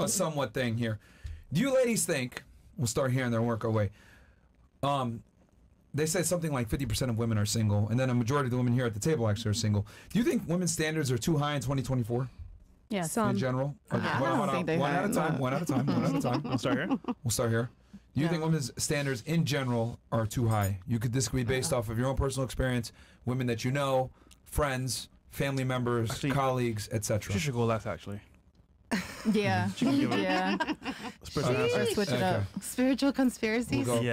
a somewhat thing here. Do you ladies think, we'll start here and then work our way, they said something like 50% of women are single, and then a majority of the women here at the table actually are single. Do you think women's standards are too high in 2024? Yeah, some. In general? Okay. One at a time. We'll start here. Do you think women's standards in general are too high? This could be based off of your own personal experience, women that you know, friends, family members, colleagues, etc. She should go left, actually. Yeah. Switch it up. Spiritual conspiracies? We'll go, you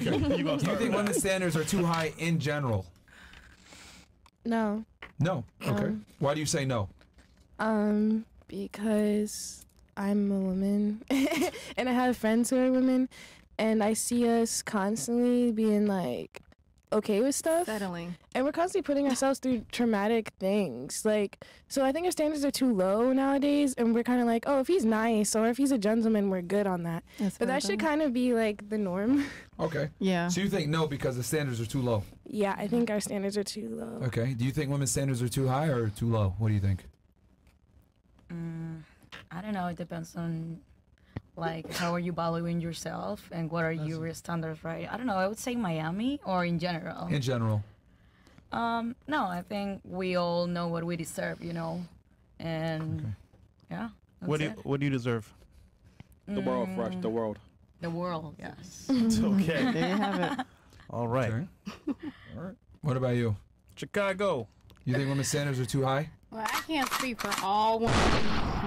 go. Do you think women's standards are too high in general? No. No? Okay. Why do you say no? Because I'm a woman and I have friends who are women, and I see us constantly being like okay with stuff, settling, and we're constantly putting ourselves through traumatic things, like, so I think our standards are too low nowadays, and we're kind of like, oh, if he's nice or if he's a gentleman, we're good on that. But that should kind of be like the norm. Okay. Yeah. So you think no because the standards are too low? Yeah, I think our standards are too low. Okay. Do you think women's standards are too high or too low? What do you think? I don't know. It depends on, like, how are you valuing yourself and what are your standards, right? I don't know. I would say Miami or in general. In general. No, I think we all know what we deserve, you know, and yeah. What do you deserve? The world, Fresh. The world. The world. Yes. It's okay. There you have it. All right. Sure. All right. What about you? Chicago. You think women's standards are too high? Well, I can't speak for all women,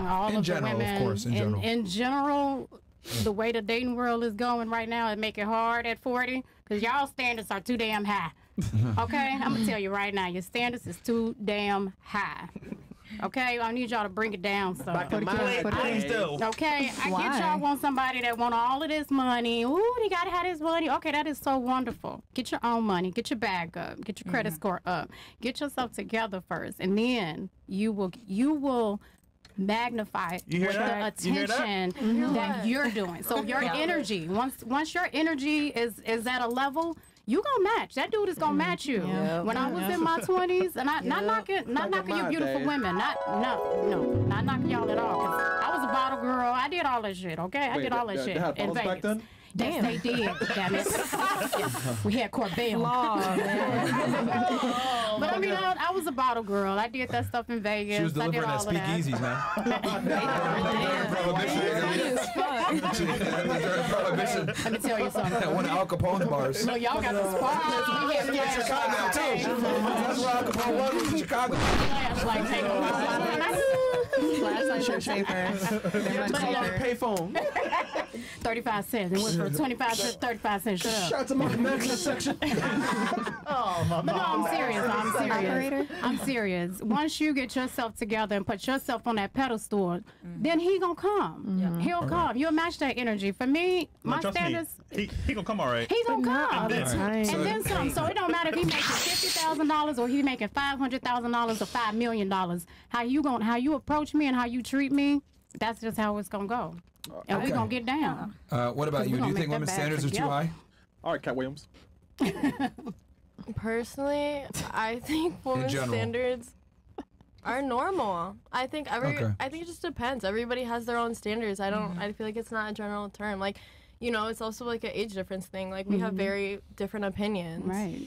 all of the women, of course, in general. In general, the way the dating world is going right now, it make it hard at 40 because y'all standards are too damn high. Okay, I'm gonna tell you right now, your standards is too damn high. Okay, I need y'all to bring it down. So, okay, I get y'all want somebody that want all of this money. Ooh, they gotta have this money. Okay, that is so wonderful. Get your own money. Get your bag up. Get your credit score up. Get yourself together first, and then you will magnify the attention that you're doing. So your energy, once your energy is at a level, you gonna match. That dude is gonna match you. Yep. When I was in my 20s, and not knocking you beautiful women. Not knocking y'all at all. I was a bottle girl. I did all that shit. Okay, I did all that shit. They had bottles back then? Yes, they did. Damn it. We had Corbell. But I mean, I was a bottle girl. I did that stuff in Vegas. She was delivering that speakeasies, man. Let me tell you something. That one Al Capone bars. No, y'all got the spa. That's Chicago now too. That's where Al Capone was in Chicago. Flashlight takeover. Flashlight payphone. 35 cents. It went from 25 cents to 35 cents. Shut up. Shout to my Mexican section. Oh my God. But no, I'm serious. I'm serious. Once you get yourself together and put yourself on that pedestal, then he gonna come. He'll come. You'll match that energy. For me, my standards. He gonna come all right. He gonna come. And then some. So it don't matter if he making $50,000 or he making $500,000 or $5 million. How you approach me and how you treat me, that's just how it's gonna go. And we're going to get down. What about you? Do you think women's standards are too high? All right, Cat Williams. Personally, I think women's standards are normal. I think I think it just depends. Everybody has their own standards. I feel like it's not a general term. Like, you know, it's also like an age difference thing. Like, we have very different opinions. Right.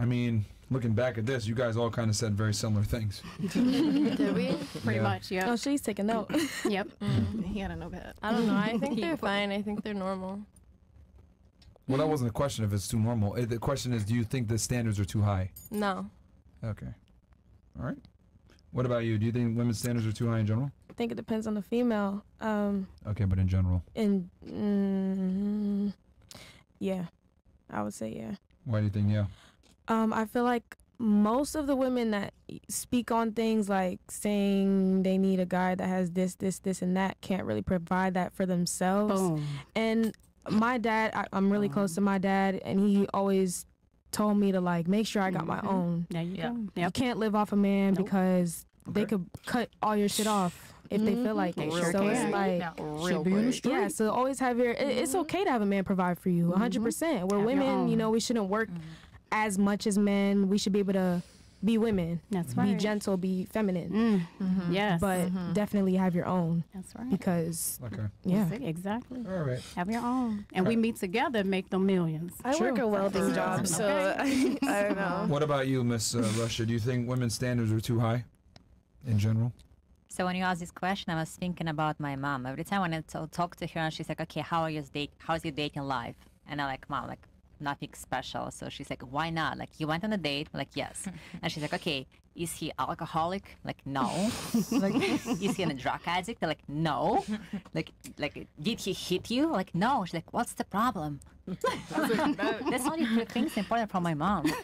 I mean, looking back at this, you guys all kind of said very similar things. Did we? Pretty much, yeah. Oh, she's taking note. Yep. He had a notepad. I don't know. I think they're fine. I think they're normal. Well, that wasn't a question if it's too normal. The question is, do you think the standards are too high? No. Okay. All right. What about you? Do you think women's standards are too high in general? I think it depends on the female. Okay, but in general? Yeah. I would say yeah. Why do you think yeah? I feel like most of the women that speak on things like saying they need a guy that has this, this, this, and that can't really provide that for themselves. Boom. And my dad, I'm really close to my dad, and he always told me to, like, make sure I got my own. You can't live off a man because they could cut all your shit off if they feel like it. So it's like, yeah, so always have your, it's okay to have a man provide for you, 100%. We're women, you know, we shouldn't work as much as men. We should be able to be women. That's right. Be gentle, be feminine. Mm-hmm. Yes. But definitely have your own. That's right. Because, yeah. Exactly. All right. Have your own. And we meet together and make them millions. I work a welding job, so I don't know. What about you, Miss Russia? Do you think women's standards are too high in general? So when you asked this question, I was thinking about my mom. Every time when I talk to her, and she's like, okay, how's your dating life? And I'm like, Mom, like, nothing special. So she's like, why not? Like, you went on a date? I'm like, yes. And she's like, okay, is he alcoholic? Like, no. Like, is he a drug addict? Like, no. Like, did he hit you? Like, no. She's like, what's the problem? That's only two things important from my mom. Your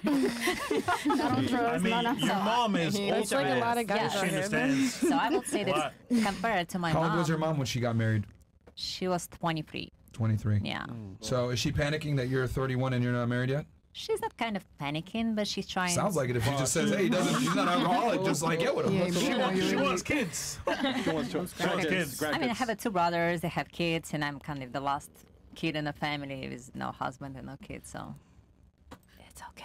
mom is old. Like a lot of guys. She understands. So I would say that compared to my mom. How old was your mom when she got married? She was 23. 23. Yeah. So is she panicking that you're 31 and you're not married yet? She's not kind of panicking, but she's trying. Sounds like it. If she just says, "Hey, she's not alcoholic," just like it would have. She wants kids. She wants kids. I mean, I have two brothers. They have kids, and I'm kind of the last kid in the family with no husband and no kids. So it's okay.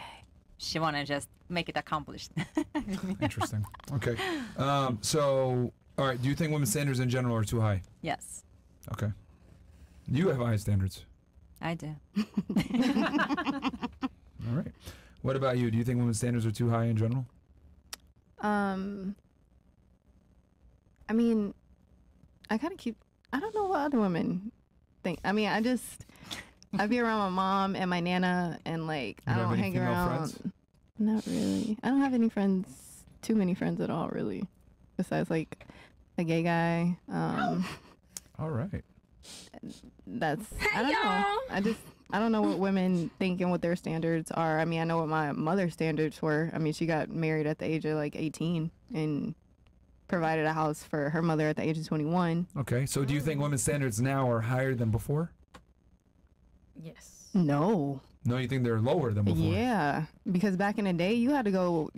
She wanna just make it accomplished. Interesting. Okay. So, all right. Do you think women's standards in general are too high? Yes. Okay. You have high standards. I do. All right. What about you? Do you think women's standards are too high in general? I mean, I don't know what other women think. I mean, I'd be around my mom and my nana, and like, I don't hang around. Friends? Not really. I don't have any friends, too many friends at all, really. Besides like a gay guy. All right. I don't know what women think and what their standards are. I mean, I know what my mother's standards were. I mean, she got married at the age of like 18 and provided a house for her mother at the age of 21. Okay, so do you think women's standards now are higher than before? Yes. No, you think they're lower than before? Yeah, because back in the day, you had to go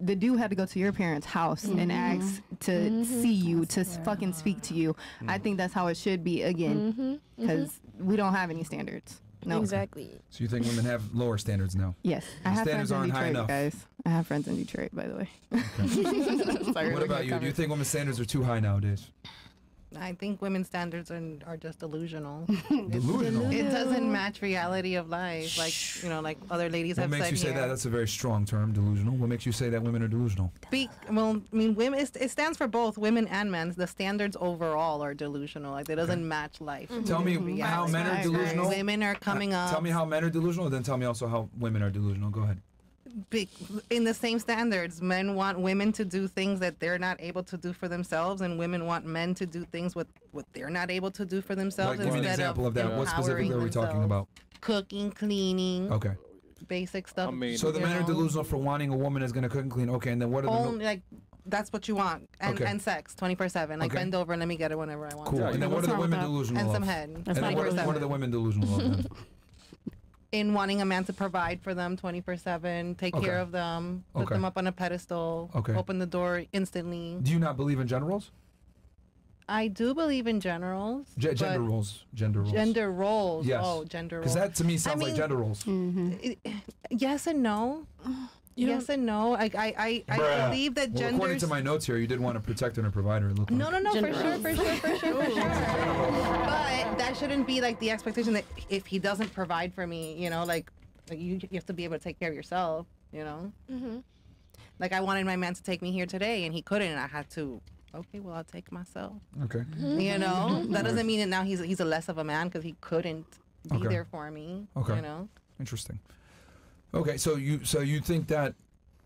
the dude had to go to your parents' house and ask to see you, to fucking speak to you. I think that's how it should be again, because we don't have any standards. No. Exactly. So you think women have lower standards now? Yes. I have friends in Detroit, guys. I have friends in Detroit, by the way. Okay. Sorry, what about you? Do you think women's standards are too high nowadays? I think women's standards are just delusional. Delusional. It doesn't match reality of life. Like, you know, like other ladies have said. What makes you say that? That's a very strong term, delusional. What makes you say that women are delusional? Well, I mean, women. It stands for both women and men. The standards overall are delusional. Like, it doesn't match life. Tell me how men are delusional. Women are coming up. Tell me how men are delusional, then tell me also how women are delusional. Go ahead. In the same standards, men want women to do things that they're not able to do for themselves, and women want men to do things with what they're not able to do for themselves. Like, give me an example of that. What specifically are we talking about? Cooking, cleaning. Okay. Basic stuff. I mean, so the men are delusional for wanting a woman is going to cook and clean. Okay, and then what are the like? That's what you want, and sex, 24/7. Like, bend over and let me get it whenever I want. Cool. And then what are the women delusional of? And some head. And then what are the women delusional of? In wanting a man to provide for them 24/7, take care of them, put them up on a pedestal, open the door instantly. Do you not believe in gender roles? I do believe in generals. Gender roles. Gender roles. Gender roles. Yes. Oh, gender roles. Because that to me sounds like gender roles. Yes and no. Yes and no. I believe that gender. Well, according to my notes here, you did want to protect and a provider. No, for sure. But that shouldn't be like the expectation that if he doesn't provide for me, you know, like you have to be able to take care of yourself, you know. Like, I wanted my man to take me here today, and he couldn't, and I had to. Okay, well, I'll take myself. Okay. You know, that doesn't mean that now he's a less of a man because he couldn't be there for me. Okay. You know. Interesting. Okay, so you think that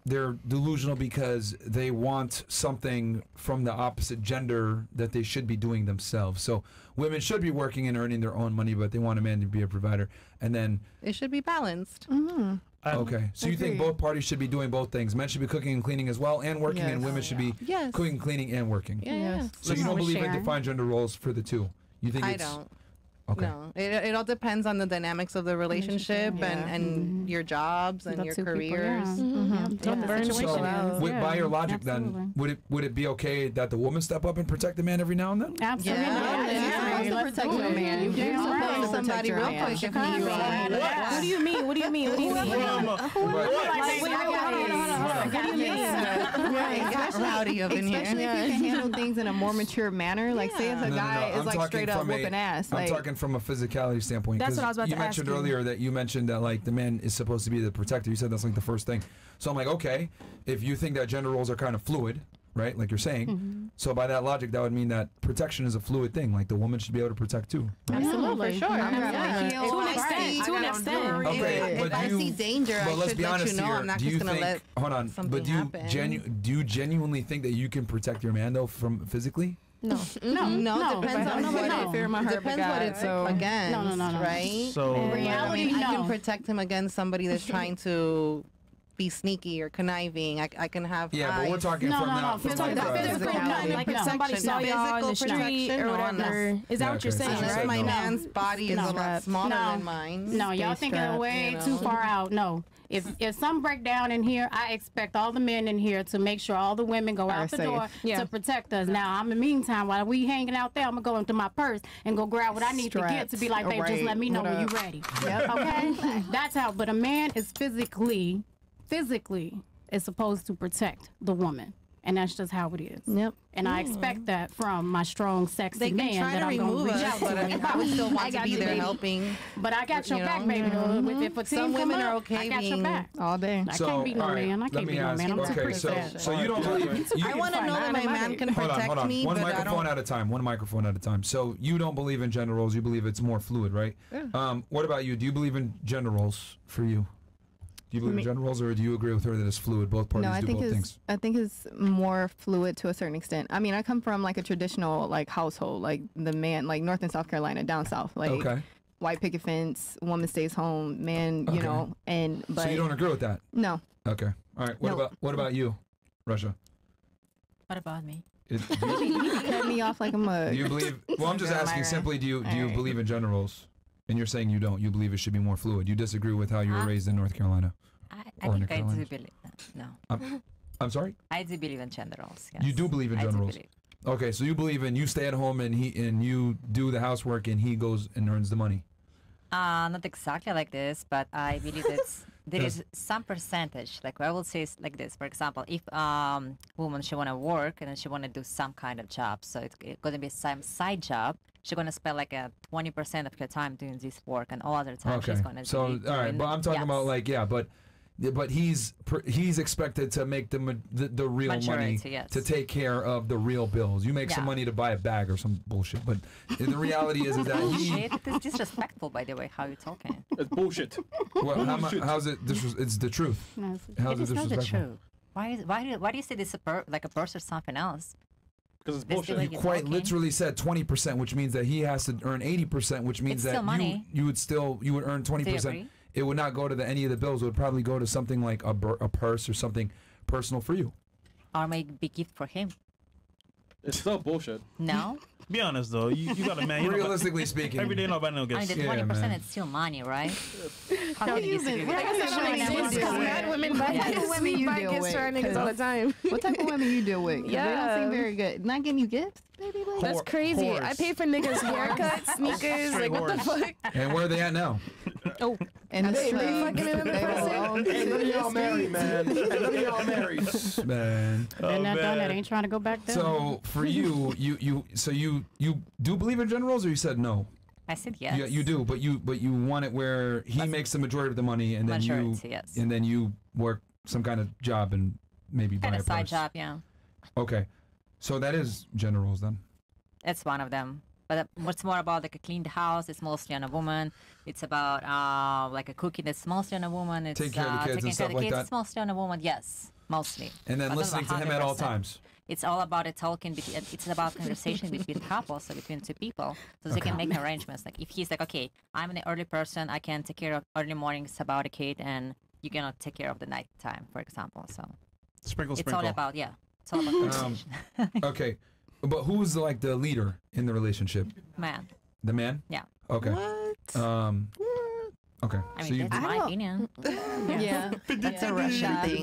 they're delusional because they want something from the opposite gender that they should be doing themselves. So women should be working and earning their own money, but they want a man to be a provider, and then it should be balanced. Okay, so you think both parties should be doing both things? Men should be cooking and cleaning as well, and working, and women should be cooking, cleaning, and working. So you don't believe in defined gender roles for the two? You think I don't. Okay. No, it all depends on the dynamics of the relationship and mm-hmm. your jobs and your careers. By your logic, then, would it be okay that the woman step up and protect the man every now and then? Absolutely. You can't protect somebody real quick if you are. What do you mean? It got rowdy up in here. Especially if you can handle things in a more mature manner. Like, say if a guy is like straight up whooping ass. I'm talking from a physicality standpoint. That's what I was about to ask. You mentioned earlier that like the man is supposed to be the protector. You said that's like the first thing. So I'm like, okay, if you think that gender roles are kind of fluid, right? Like you're saying. Mm-hmm. So by that logic, that would mean that protection is a fluid thing. Like the woman should be able to protect too. Right? Absolutely, for sure. To an extent. Okay, but if I see danger, I should let you know. I'm not just gonna let something happen. Do you genuinely think that you can protect your man though from physically? No. Depends on what fear my hurt. Depends what it's against. No. Right? So in reality, I can protect him against somebody that's trying to be sneaky or conniving. I can have but we're talking from somebody saw y'all in the street or whatever. Is that what you're saying? Unless my man's body is a lot smaller than mine. No, y'all thinking way too far out. No. If some break down in here, I expect all the men in here to make sure all the women go out the door to protect us. Now, in the meantime, while we hanging out there, I'm going to go into my purse and go grab what I need to get to be like, babe, just let me know when you're ready. Okay? That's how. But a man is physically is supposed to protect the woman. And that's just how it is. Yep. And I expect that from my strong, sexy man that I'm going to reach out to. I would still want to be there helping. But I got your back, baby. Some women are okay being all day. I can't be no man. I can't be no man. I'm too protective. So you don't believe in... I want to know that my man can protect me. One microphone at a time. So you don't believe in gender roles. You believe it's more fluid, right? What about you? Do you believe in gender roles for you? Do you believe in gender roles, or do you agree with her that it's fluid? Both parties do both things. I think it's more fluid to a certain extent. I mean, I come from like a traditional like household, like the man, like North and South Carolina, down south, like white picket fence, woman stays home, man, you know. And but so you don't agree with that? No. Okay. All right. What about you, Russia? What about me? You cut me off like a mug. Do you believe? Well, I'm just asking simply. Do you believe in gender roles? And you're saying you don't. You believe it should be more fluid. You disagree with how you were raised in North Carolina. I do believe that. No. I'm sorry? I do believe in gender roles. Yes. You do believe in gender roles. Okay, so you believe in you stay at home and you do the housework and he goes and earns the money. Not exactly like this, but I believe there is some percentage. Like I will say it's like this. For example, if woman she wanna work and then she wanna do some kind of job, so it's gonna be some side job. She's going to spend like 20% of her time doing this work, and all other time she's going to but I'm talking about like, but he's expected to make the real money to take care of the real bills. You make some money to buy a bag or some bullshit, but the reality is that it's disrespectful, by the way, how you're talking. It's bullshit. Well, how's it? It's the truth. No, it's not the truth. Why do you say this like a verse or something else? Because it's bullshit. You quite literally said 20%, which means that he has to earn 80%, which means that you would earn 20%. It would not go to any of the bills. It would probably go to something like a purse or something personal for you. Or maybe a gift for him. It's still bullshit. No. Be honest though, you got a man. Realistically speaking, every day nobody gets. I mean, 20%, it's still money, right? How can you disagree? Women buy gifts for our niggas all the time. What type of women you deal with? Yeah, they don't seem very good. Not getting you gifts, baby. That's crazy. I pay for niggas' haircuts, sneakers, like what the fuck? And where are they at now? Oh, and they fucking in the prison. None of y'all married, man. They're not done. They ain't trying to go back there. So for you do believe in gender roles, or you said no? I said yes. Yeah, you do, but you want it where he makes the majority of the money, and then you work some kind of job and maybe buy a purse. Side job, yeah. Okay, so that is gender roles then. It's one of them. But what's more about like a clean house, it's mostly on a woman. It's about like a cooking, it's mostly on a woman. It's taking care of the kids and stuff like that. It's mostly on a woman, yes, mostly. And then listening to him at all times. It's all about it's about conversation between couples, so between two people, so they can make arrangements. Like if he's like, okay, I'm an early person, I can take care of early mornings about a kid, and you cannot take care of the night time, for example. So sprinkle. It's all about it's all about conversation. But who's like the leader in the relationship? The man. Yeah. Okay. What? Okay. I mean, so that's my opinion. Yeah. That's a Russian thing.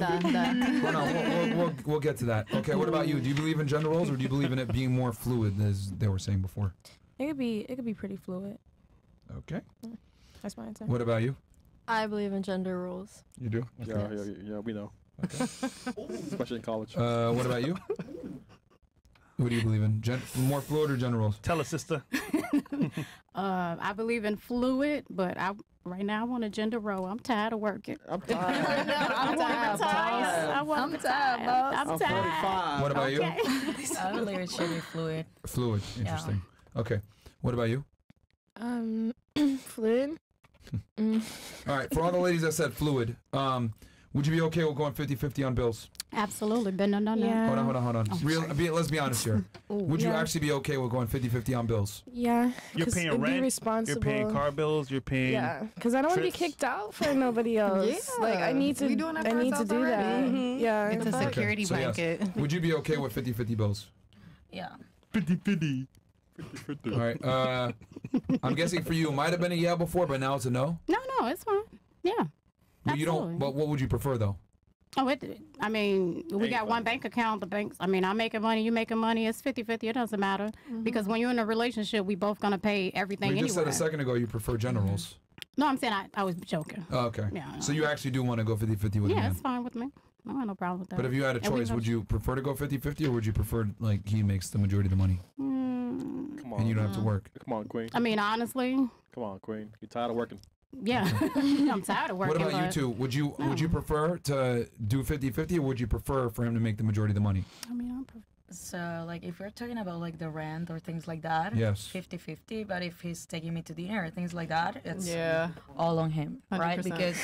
We'll get to that. Okay, what about you? Do you believe in gender roles, or do you believe in it being more fluid, as they were saying before? It could be pretty fluid. Okay. That's my answer. What about you? I believe in gender roles. You do? Okay. Yeah, we know. Okay. Especially in college. What about you? What do you believe in? More fluid or gender roles? Tell us, sister. I believe in fluid, but right now I want a gender role. I'm tired of working. I'm tired. I'm tired. What about you? I believe it should be fluid. Fluid. Interesting. Yeah. Okay. What about you? Fluid. All right. For all the ladies that said fluid, would you be okay with going 50-50 on bills? Absolutely. But no. Yeah. Hold on. Oh, let's be honest here. Would you actually be okay with going 50-50 on bills? Yeah. You're paying rent. You're paying car bills. You're paying. Yeah. Because I don't want to be kicked out for nobody else. Yeah. Like I need to do that. Mm-hmm. Yeah. It's a security blanket. So, yes. Would you be okay with 50-50 bills? Yeah. 50-50. All right. I'm guessing for you, it might have been a yeah before, but now it's a no. No, it's fine. Yeah. Absolutely. You don't. But what would you prefer though? Oh, I mean, we got one bank account. I mean, I'm making money, you making money. It's 50-50. It doesn't matter. Mm-hmm. Because when you're in a relationship, we both going to pay everything anyway. You just said a second ago you prefer generals. No, I'm saying I was joking. Oh, okay. Yeah, so you actually do want to go 50-50 with him? Yeah, it's fine with me. I have no problem with that. But if you had a choice, would you prefer to go 50-50 or would you prefer, like, he makes the majority of the money? Mm. Come on. And you don't have to work. Come on, Queen. I mean, honestly. Come on, Queen. You're tired of working. Yeah, I'm tired of working. What about you two? Would you prefer to do 50-50, or would you prefer for him to make the majority of the money? I mean, so like if you're talking about like the rent or things like that, yes, 50-50. But if he's taking me to dinner or things like that, it's all on him, 100%. Right? Because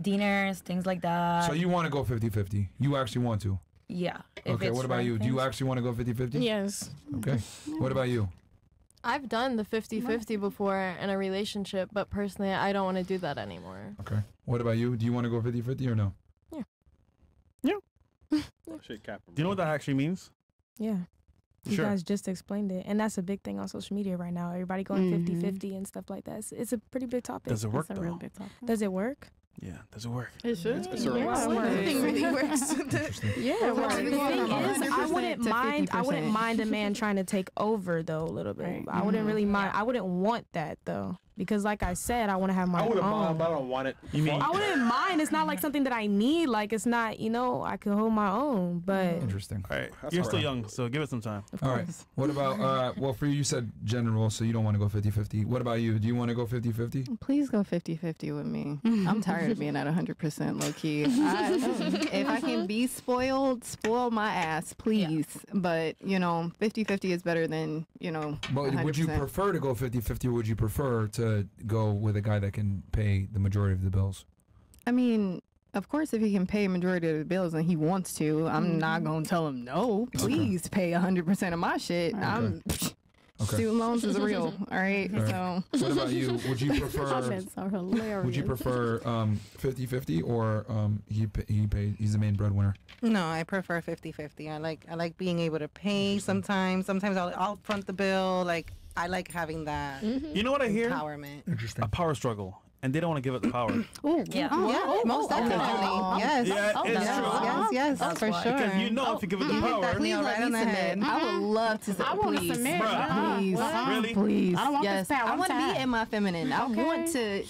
dinners, things like that. So you want to go 50-50? You actually want to? Yeah. Okay. What about you? Do you actually want to go 50-50? Yes. Okay. What about you? I've done the 50-50 before in a relationship, but personally, I don't want to do that anymore. Okay. What about you? Do you want to go 50-50 or no? Yeah. Yeah. Do you know what that actually means? Yeah. You guys just explained it, and that's a big thing on social media right now. Everybody going 50-50 and stuff like that. It's a pretty big topic. Does it work, though? It's a real big topic. Does it work? Yeah, does it work? It should. It works. Yeah, it works. The thing is, I wouldn't mind a man trying to take over though a little bit. Right. I wouldn't really mind. I wouldn't want that though. Because like I said, I want to have my own. I wouldn't mind, but I don't want it. You mean? I wouldn't mind. It's not like something that I need. Like it's not, I can hold my own, but interesting. All right. You're still young, so give it some time. All right. What about for you said general, so you don't want to go 50-50. What about you? Do you want to go 50-50? Please go 50-50 with me. I'm tired of being at 100% low key. If I can be spoiled, spoil my ass, please. Yeah. But, 50-50 is better than, But 100%. Would you prefer to go 50-50 or would you prefer to go with a guy that can pay the majority of the bills? I mean, of course, if he can pay a majority of the bills and he wants to, I'm not going to tell him, no, please pay 100% of my shit. Okay. Student loans is real, all right? So what about you? Would you prefer 50-50 or he's the main breadwinner? No, I prefer 50-50. I like being able to pay sometimes. Sometimes I'll front the bill. Like I like having that. You know what I hear? Empowerment. Interesting. A power struggle. And they don't want to give up the power. Most definitely. Yes. Yes, for sure. Because if you give it the power. I would love to say, I want to submit. Please. Really? Please. I don't want this power. I want to be in my feminine. I want to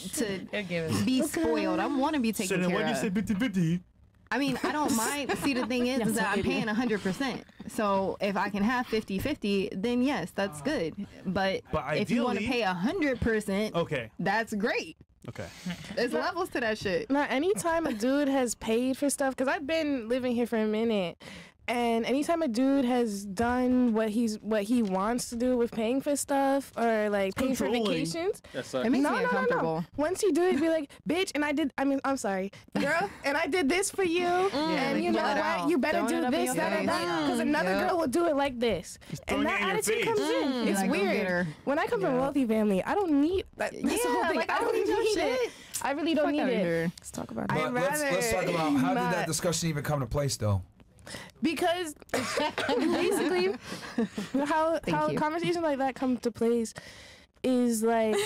be spoiled. I want to be taken care of. So then when you say 50-50. I mean, I don't mind. See, the thing is that I'm paying 100%. So if I can have 50-50, then yes, that's good. But if you want to pay 100%, that's great. Okay. There's levels to that shit. Now, anytime a dude has paid for stuff, because I've been living here for a minute, and anytime a dude has done what he wants to do with paying for stuff or like paying for vacations, it makes me uncomfortable. No. Once you do it, be like, bitch, I'm sorry, girl, and I did this for you, and you know what? You better do this, that, because another girl will do it like this, and that attitude comes in. It's weird. When I come from a wealthy family, I don't need that. That's the whole thing. I don't need it. I really don't need it. Let's talk about it. Let's talk about how did that discussion even come to place, though. Because basically how conversations like that come to place is like.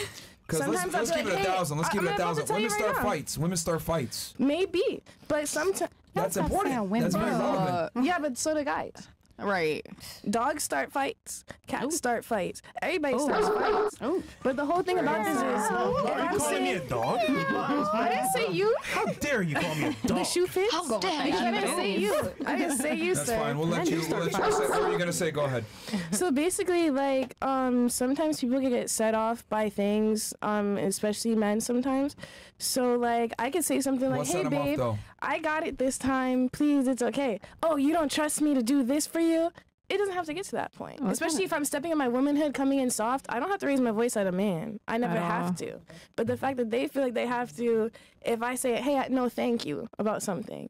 Sometimes let's keep it 1,000. Let's keep it 1,000. Women start fights. Women start fights. Maybe, but sometimes that's important. That's very relevant. Yeah, but so do guys. Right. Dogs start fights. Cats start fights. Everybody starts fights. But the whole thing about this is... Are you calling me a dog? Yeah. I didn't say you. How dare you call me a dog? The shoe fits? How dare you? I didn't say you. I didn't say you, sir. That's fine. We'll let you say what you're going to say. Go ahead. So basically, like, sometimes people can get set off by things, especially men sometimes. So, like, I could say something like, hey, babe, I got it this time. Please, it's okay. Oh, you don't trust me to do this for you? It doesn't have to get to that point. Oh, especially if I'm stepping in my womanhood, coming in soft, I don't have to raise my voice at a man. I never have to. But the fact that they feel like they have to, if I say, hey, no thank you about something,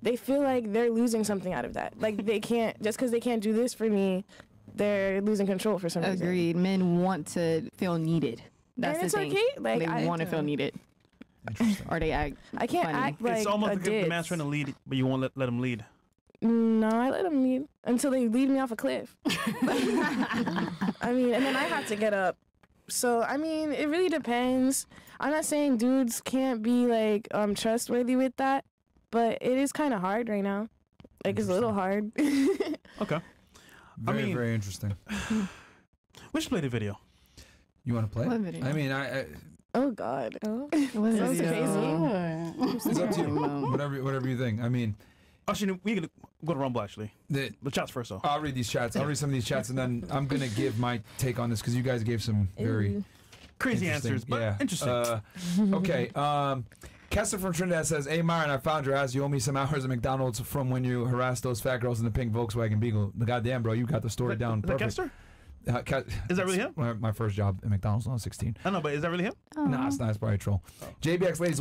they feel like they're losing something out of that. Like they can't, just because they can't do this for me, they're losing control for some reason. Agreed. Men want to feel needed. That's and the thing. Okay. Like, they want to feel needed. Or they act I can't funny. Act like it's almost like the man's trying to lead, but you won't let him lead. No, I let them leave until they lead me off a cliff. I mean, and then I have to get up. So, I mean, it really depends. I'm not saying dudes can't be, like, trustworthy with that, but it is kind of hard right now. Like, it's a little hard. Okay. Very, very interesting. We should play the video. You want to play? What video? I mean, I oh, God. Oh, was that crazy? It's up to you. Whatever you think. I mean... Actually, we're going to go to Rumble, actually. The chats first, though. I'll read these chats. I'll read some of these chats, and then I'm going to give my take on this, because you guys gave some very crazy answers, but interesting. Okay. Kessa from Trinidad says, hey, Myron, I found your ass. You owe me some hours at McDonald's from when you harassed those fat girls in the pink Volkswagen Beagle. Goddamn, bro, you got the story down perfect. Kester? Is that really him? My first job at McDonald's when I was 16. I know, but is that really him? No, it's not. It's probably a troll. JBX Ladies.